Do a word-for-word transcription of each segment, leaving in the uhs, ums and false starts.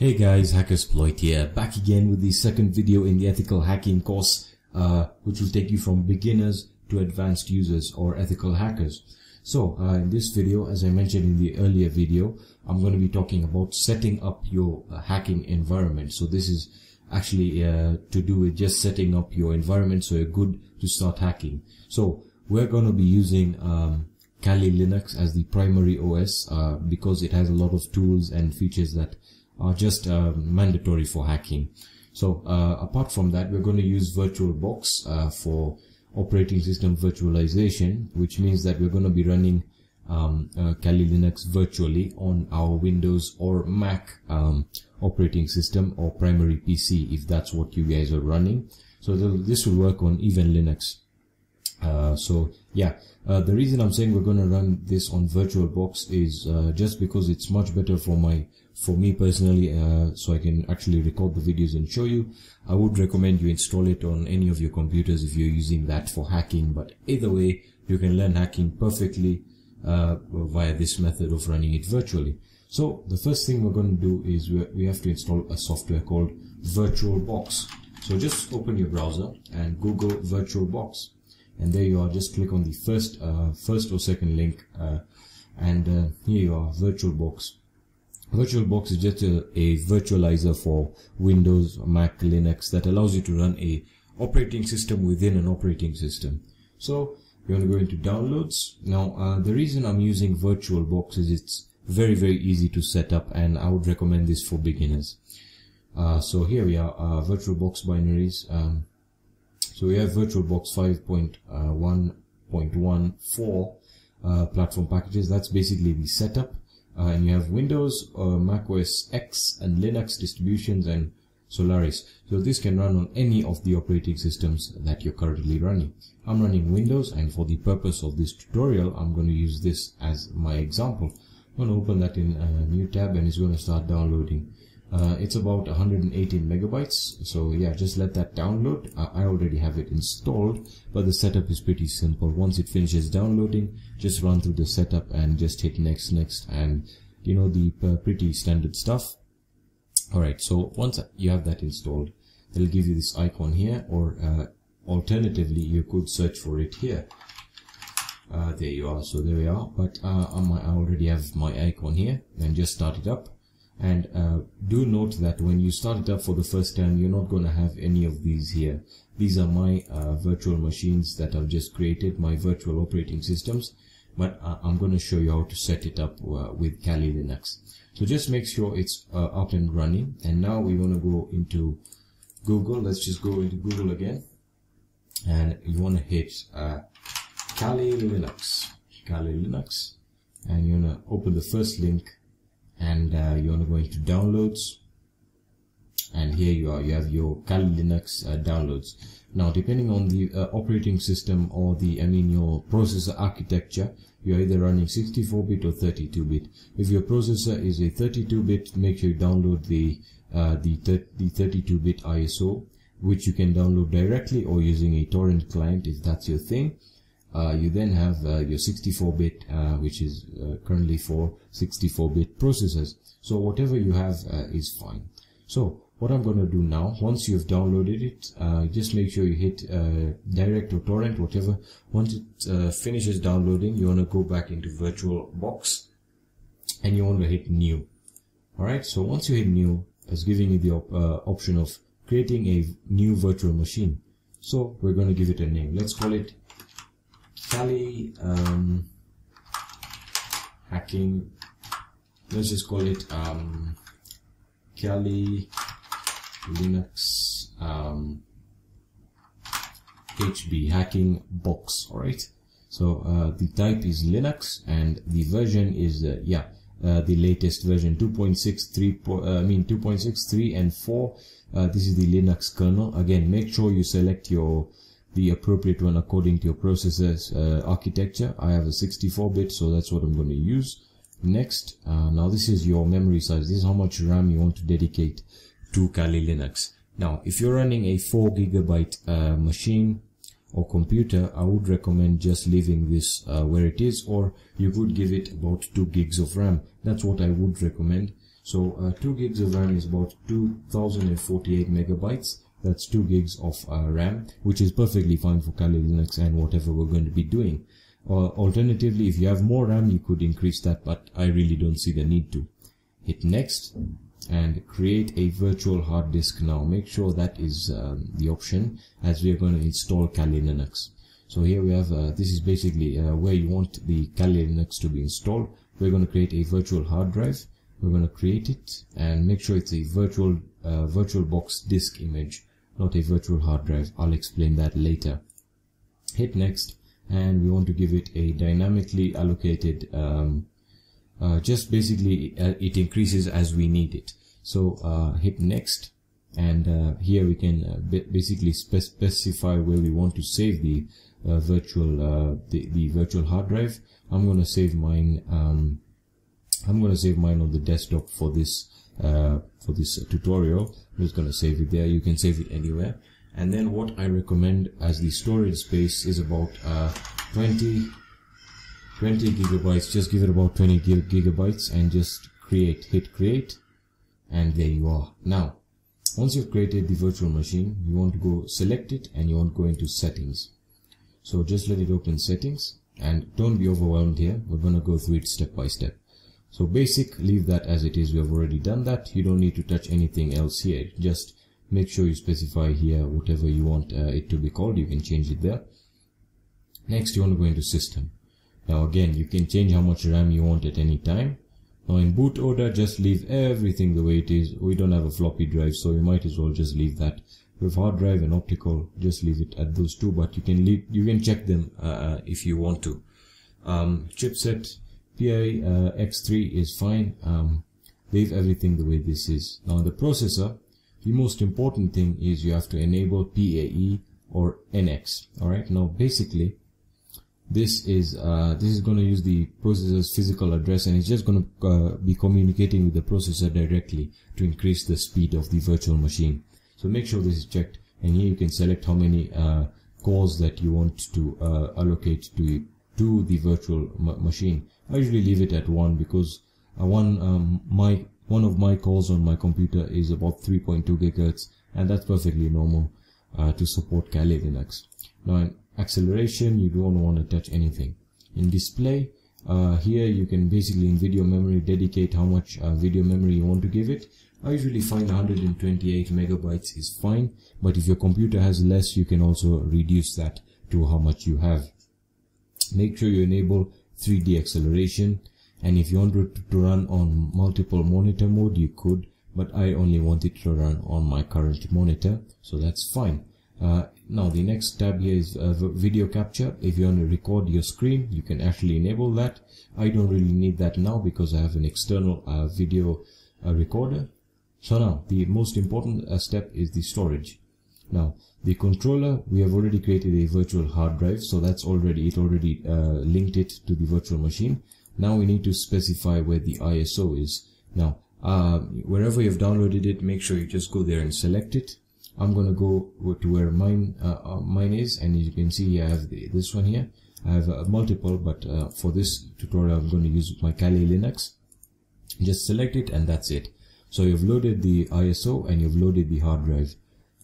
Hey guys, Hackersploit here, back again with the second video in the ethical hacking course, uh, which will take you from beginners to advanced users or ethical hackers. So uh, in this video, as I mentioned in the earlier video, I'm going to be talking about setting up your uh, hacking environment. So this is actually uh, to do with just setting up your environment so you're good to start hacking. So we're going to be using um, Kali Linux as the primary O S uh, because it has a lot of tools and features that are just uh, mandatory for hacking. So uh, apart from that, we're going to use VirtualBox uh, for operating system virtualization, which means that we're going to be running um, uh, Kali Linux virtually on our Windows or Mac um, operating system or primary P C if that's what you guys are running. So th this will work on even Linux. Uh, so yeah, uh, the reason I'm saying we're going to run this on VirtualBox is uh, just because it's much better for my for me personally, uh, so I can actually record the videos and show you. I would recommend you install it on any of your computers if you're using that for hacking, but either way you can learn hacking perfectly uh, via this method of running it virtually. So the first thing we're going to do is we have to install a software called VirtualBox. So just open your browser and Google VirtualBox. And there you are, just click on the first uh, first or second link, uh, and uh, here you are, VirtualBox. VirtualBox is just a, a virtualizer for Windows, Mac, Linux that allows you to run a operating system within an operating system. So you want to go into downloads. Now uh, the reason I'm using VirtualBox is it's very very easy to set up, and I would recommend this for beginners. Uh, so here we are, uh, VirtualBox binaries. Um, So we have VirtualBox five point one point one four uh, platform packages. That's basically the setup. Uh, and you have Windows, uh, Mac O S X, and Linux distributions, and Solaris. So this can run on any of the operating systems that you're currently running. I'm running Windows, and for the purpose of this tutorial, I'm going to use this as my example. I'm going to open that in a new tab, and it's going to start downloading. Uh, it's about one hundred eighteen megabytes, so yeah, just let that download. uh, I already have it installed, but the setup is pretty simple. Once it finishes downloading, just run through the setup and just hit next, next, and you know, the uh, pretty standard stuff. Alright, so once you have that installed, it'll give you this icon here, or uh, alternatively you could search for it here. Uh, there you are, so there we are, but uh, I already have my icon here, and just start it up. And uh, do note that when you start it up for the first time, you're not going to have any of these here. These are my uh, virtual machines that I've just created, my virtual operating systems. But uh, I'm going to show you how to set it up uh, with Kali Linux. So just make sure it's uh, up and running. And now we want to go into Google. Let's just go into Google again. And you want to hit uh, Kali Linux. Kali Linux. And you want to open the first link. And uh, you want to go into downloads, and here you are, you have your Kali Linux uh, downloads. Now depending on the uh, operating system or the I mean your processor architecture, you're either running sixty-four bit or thirty-two bit. If your processor is a thirty-two bit, make sure you download the uh, the thirty-two bit I S O, which you can download directly or using a torrent client if that's your thing. Uh, you then have uh, your sixty-four bit, uh, which is uh, currently for sixty-four bit processors. So whatever you have uh, is fine. So what I'm going to do now, once you've downloaded it, uh, just make sure you hit uh, direct or torrent, whatever. Once it uh, finishes downloading, you want to go back into VirtualBox, and you want to hit new. Alright, so once you hit new, it's giving you the op uh, option of creating a new virtual machine. So we're going to give it a name. Let's call it Kali um, hacking. Let's just call it um, Kali Linux um, H B hacking box. All right. So uh, the type is Linux, and the version is uh, yeah uh, the latest version two point six three. Uh, I mean two point six three and four. Uh, this is the Linux kernel. Again, make sure you select your the appropriate one according to your processor's uh, architecture. I have a sixty-four bit, so that's what I'm going to use. Next, uh, now this is your memory size. This is how much RAM you want to dedicate to Kali Linux. Now, if you're running a four gigabyte uh, machine or computer, I would recommend just leaving this uh, where it is, or you could give it about two gigs of RAM. That's what I would recommend. So uh, two gigs of RAM is about two thousand forty-eight megabytes. That's two gigs of uh, RAM, which is perfectly fine for Kali Linux and whatever we're going to be doing. Uh, alternatively, if you have more RAM, you could increase that, but I really don't see the need to. Hit next and create a virtual hard disk now. Make sure that is um, the option, as we are going to install Kali Linux. So here we have, uh, this is basically uh, where you want the Kali Linux to be installed. We're going to create a virtual hard drive. We're going to create it and make sure it's a virtual uh, VirtualBox disk image, not a virtual hard drive. I'll explain that later. Hit next, and we want to give it a dynamically allocated, um, uh, just basically uh, it increases as we need it. So uh, hit next, and uh, here we can uh, basically spe specify where we want to save the uh, virtual uh, the, the virtual hard drive. I'm going to save mine. Um, I'm going to save mine on the desktop for this uh, for this tutorial. I'm just going to save it there. You can save it anywhere. And then what I recommend as the storage space is about uh, twenty gigabytes. Just give it about twenty gigabytes and just create. Hit create, and there you are. Now, once you've created the virtual machine, you want to go select it and you want to go into settings. So just let it open settings, and don't be overwhelmed here. We're going to go through it step by step. So basic, leave that as it is. We have already done that. You don't need to touch anything else here. Just make sure you specify here whatever you want uh, it to be called. You can change it there. Next, you want to go into system. Now again, you can change how much RAM you want at any time. Now in boot order, just leave everything the way it is. We don't have a floppy drive, so you might as well just leave that. With hard drive and optical, just leave it at those two, but you can leave, you can check them uh, if you want to. Um, chipset, P A E uh, X three is fine. Um, leave everything the way this is. Now the processor, the most important thing is you have to enable P A E or N X. Alright, now basically this is uh, this is going to use the processor's physical address, and it's just going to uh, be communicating with the processor directly to increase the speed of the virtual machine. So make sure this is checked, and here you can select how many uh, cores that you want to uh, allocate to to the virtual machine. I usually leave it at one because uh, one um, my one of my cores on my computer is about three point two gigahertz, and that's perfectly normal uh, to support Kali Linux. Now in acceleration, you don't want to touch anything. In display, uh, here you can basically in video memory dedicate how much uh, video memory you want to give it. I usually find one hundred twenty-eight megabytes is fine, but if your computer has less, you can also reduce that to how much you have. Make sure you enable three D acceleration, and if you want it to run on multiple monitor mode, you could, but I only want it to run on my current monitor, so that's fine. Uh, now the next tab here is uh, video capture. If you want to record your screen, you can actually enable that. I don't really need that now because I have an external uh, video uh, recorder. So now the most important uh, step is the storage. Now the controller, we have already created a virtual hard drive, so that's already, it already uh, linked it to the virtual machine. Now we need to specify where the I S O is. Now uh, wherever you've downloaded it, make sure you just go there and select it. I'm going to go to where mine uh, mine is, and as you can see, I have the, this one here. I have uh, multiple, but uh, for this tutorial I'm going to use my Kali Linux. Just select it, and that's it. So you've loaded the I S O and you've loaded the hard drive.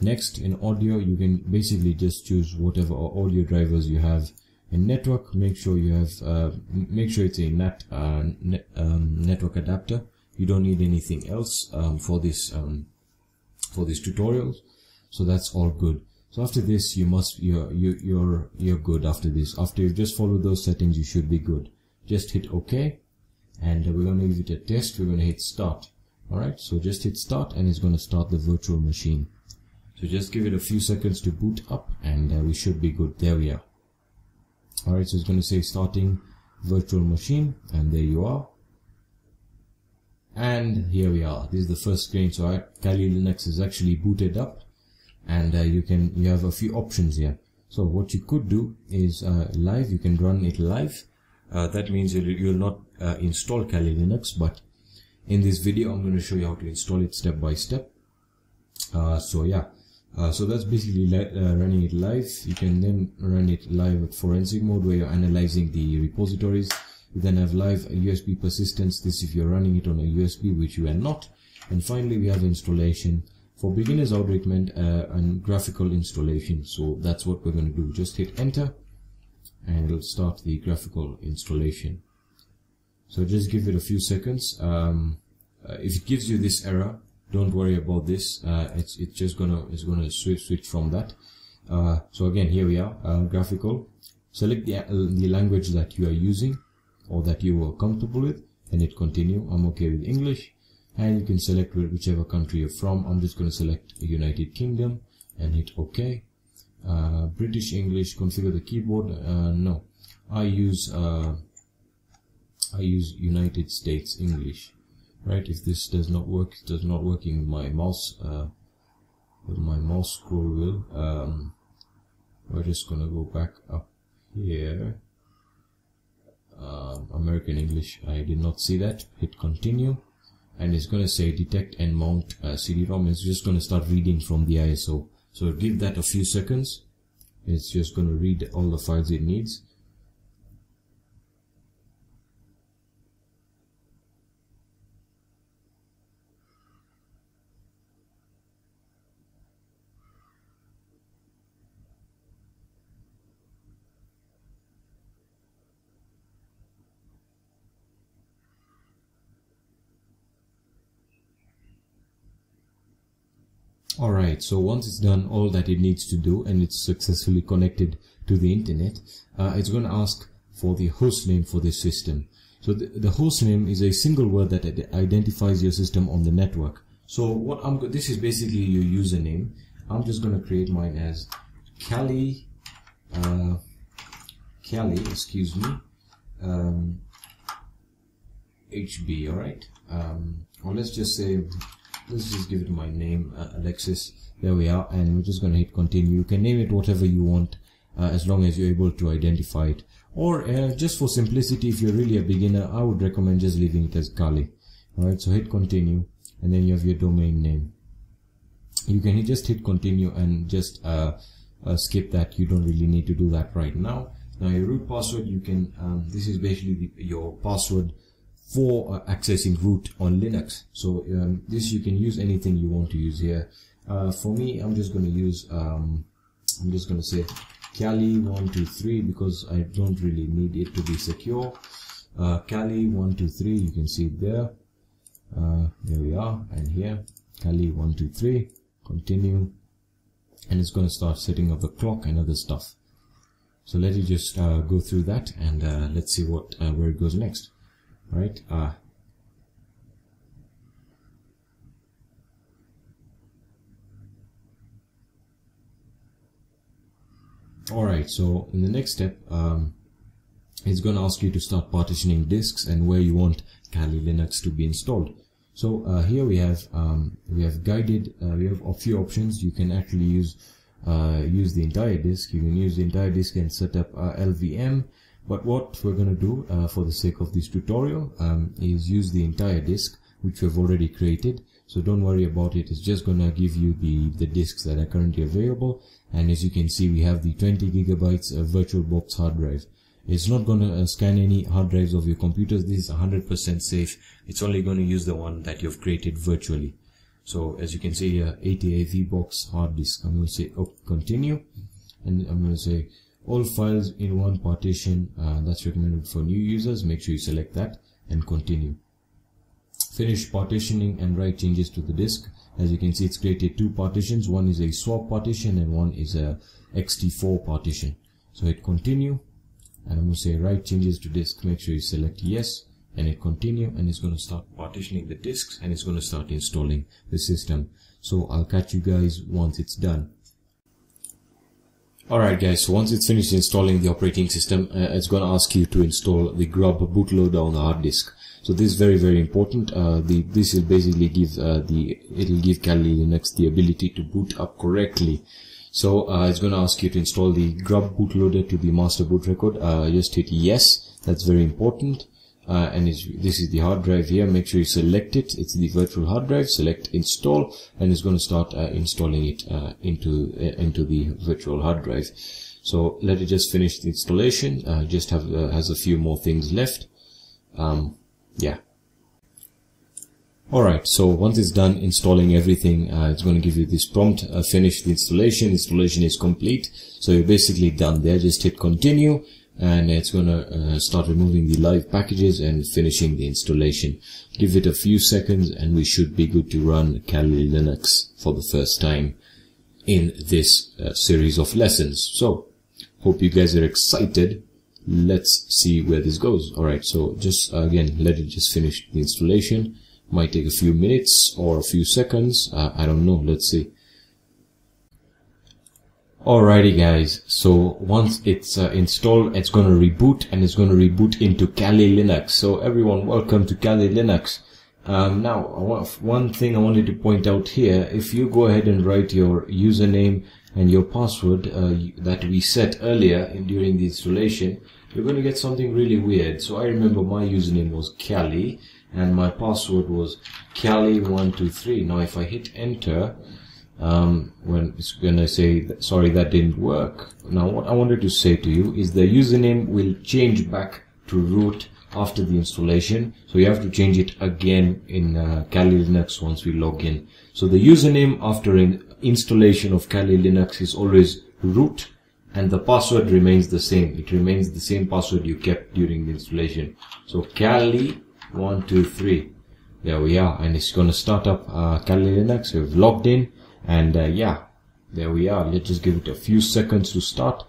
Next, in audio, you can basically just choose whatever audio drivers you have. In network, make sure you have uh, make sure it's a N A T uh, net, um, network adapter. You don't need anything else um, for this um, for this tutorial, so that's all good. So after this, you must you're you, you're you're good. After this, after you've just followed those settings, you should be good. Just hit OK, and we're going to give it a test. We're going to hit start. All right, so just hit start, and it's going to start the virtual machine. So just give it a few seconds to boot up, and uh, we should be good. There we are. Alright, so it's going to say starting virtual machine, and there you are. And here we are. This is the first screen. So Kali Linux is actually booted up, and uh, you can you have a few options here. So what you could do is uh, live. You can run it live. Uh, that means you'll, you'll not uh, install Kali Linux, but in this video I'm going to show you how to install it step by step. Uh, so yeah. Uh, so that's basically uh, running it live. You can then run it live with forensic mode, where you're analyzing the repositories. You then have live U S B persistence, this if you're running it on a U S B, which you are not. And finally, we have installation for beginners outreachment uh, and graphical installation. So that's what we're going to do. Just hit enter and it'll start the graphical installation. So just give it a few seconds. Um, uh, if it gives you this error, don't worry about this. Uh, it's it's just gonna it's gonna switch switch from that. Uh, so again, here we are. Uh, graphical. Select the uh, the language that you are using or that you are comfortable with, and hit continue. I'm okay with English, and you can select whichever country you're from. I'm just gonna select United Kingdom and hit OK. Uh, British English. Configure the keyboard. Uh, no, I use uh, I use United States English. Right, if this does not work, it does not working with my mouse, uh, with my mouse scroll wheel. Um, we're just gonna go back up here. Uh, American English, I did not see that. Hit continue, and it's gonna say detect and mount uh, C D ROM. It's just gonna start reading from the I S O. So give that a few seconds. It's just gonna read all the files it needs. Alright, so once it's done all that it needs to do and it's successfully connected to the internet, uh, it's going to ask for the host name for this system. So the, the host name is a single word that identifies your system on the network. So what I'm this is basically your username. I'm just going to create mine as Kali, uh, Kali, excuse me, um, H B. Alright, um, or let's just say, let's just give it my name, uh, Alexis. There we are, and we're just going to hit continue. You can name it whatever you want, uh, as long as you're able to identify it. Or uh, just for simplicity, if you're really a beginner, I would recommend just leaving it as Kali. Alright, so hit continue, and then you have your domain name. You can just hit continue and just uh, uh, skip that. You don't really need to do that right now. Now your root password, you can, um, this is basically the, your password for uh, accessing root on Linux. So um, this you can use anything you want to use here. Uh, for me, I'm just going to use, um, I'm just going to say Kali one two three because I don't really need it to be secure. Uh, Kali one two three, you can see it there. Uh, there we are, and here Kali one two three, continue, and it's going to start setting up the clock and other stuff. So let it just uh, go through that, and uh, let's see what uh, where it goes next. Right, uh, all right, so in the next step, um, it's going to ask you to start partitioning disks and where you want Kali Linux to be installed. So uh, here we have um, we have guided, uh, we have a few options. You can actually use uh, use the entire disk. You can use the entire disk and set up uh, L V M. But what we're going to do uh, for the sake of this tutorial um, is use the entire disk, which we've already created. So don't worry about it. It's just going to give you the, the disks that are currently available. And as you can see, we have the twenty gigabytes uh, VirtualBox hard drive. It's not going to uh, scan any hard drives of your computers. This is one hundred percent safe. It's only going to use the one that you've created virtually. So as you can see here, uh, eighty A V box hard disk. I'm going to say oh, continue, and I'm going to say all files in one partition. Uh, that's recommended for new users. Make sure you select that and continue. Finish partitioning and write changes to the disk. As you can see, it's created two partitions. One is a swap partition and one is a E X T four partition. So hit continue, and I'm going to say write changes to disk. Make sure you select yes and hit continue, and it's going to start partitioning the disks and it's going to start installing the system. So I'll catch you guys once it's done. Alright guys, so once it's finished installing the operating system, uh, it's going to ask you to install the GRUB bootloader on the hard disk. So this is very very important. Uh, the, this will basically give uh, the it'll give Kali Linux the ability to boot up correctly. So uh, it's going to ask you to install the GRUB bootloader to the master boot record. Uh, just hit yes. That's very important. Uh, and it's, this is the hard drive here. Make sure you select it. It's the virtual hard drive. Select install, and it's going to start uh, installing it uh, into uh, into the virtual hard drive. So let it just finish the installation. Uh, just have uh, has a few more things left. um, yeah. Alright, so once it's done installing everything, uh, it's going to give you this prompt, uh, finish the installation, installation is complete. So you're basically done there, just hit continue and it's going to uh, start removing the live packages and finishing the installation. Give it a few seconds and we should be good to run Kali Linux for the first time in this uh, series of lessons. So, hope you guys are excited. Let's see where this goes. Alright, so just uh, again, let it just finish the installation. Might take a few minutes or a few seconds, uh, I don't know, let's see. Alrighty guys, so once it's uh, installed, it's going to reboot and it's going to reboot into Kali Linux. So everyone, welcome to Kali Linux. Um, now, one thing I wanted to point out here, if you go ahead and write your username and your password uh, that we set earlier in, during the installation, you're going to get something really weird. So I remember my username was Kali and my password was Kali one two three. Now if I hit enter, um, when it's going to say that, sorry, that didn't work. Now what I wanted to say to you is the username will change back to root after the installation, so you have to change it again in uh, Kali Linux once we log in. So the username after an installation of Kali Linux is always root and the password remains the same. It remains the same password you kept during the installation. So Kali one two three, there we are, and it's going to start up uh, Kali Linux. We've logged in and uh, yeah, there we are. Let's just give it a few seconds to start.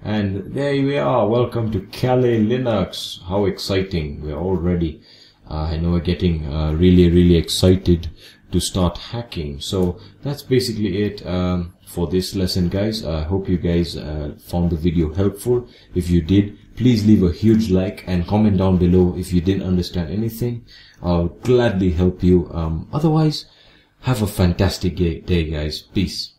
And there we are, welcome to Kali Linux. How exciting, we're already, uh, I know we're getting uh, really, really excited to start hacking. So that's basically it um, for this lesson guys. I uh, hope you guys uh, found the video helpful. If you did, please leave a huge like and comment down below if you didn't understand anything. I'll gladly help you. Um, otherwise, have a fantastic day guys. Peace.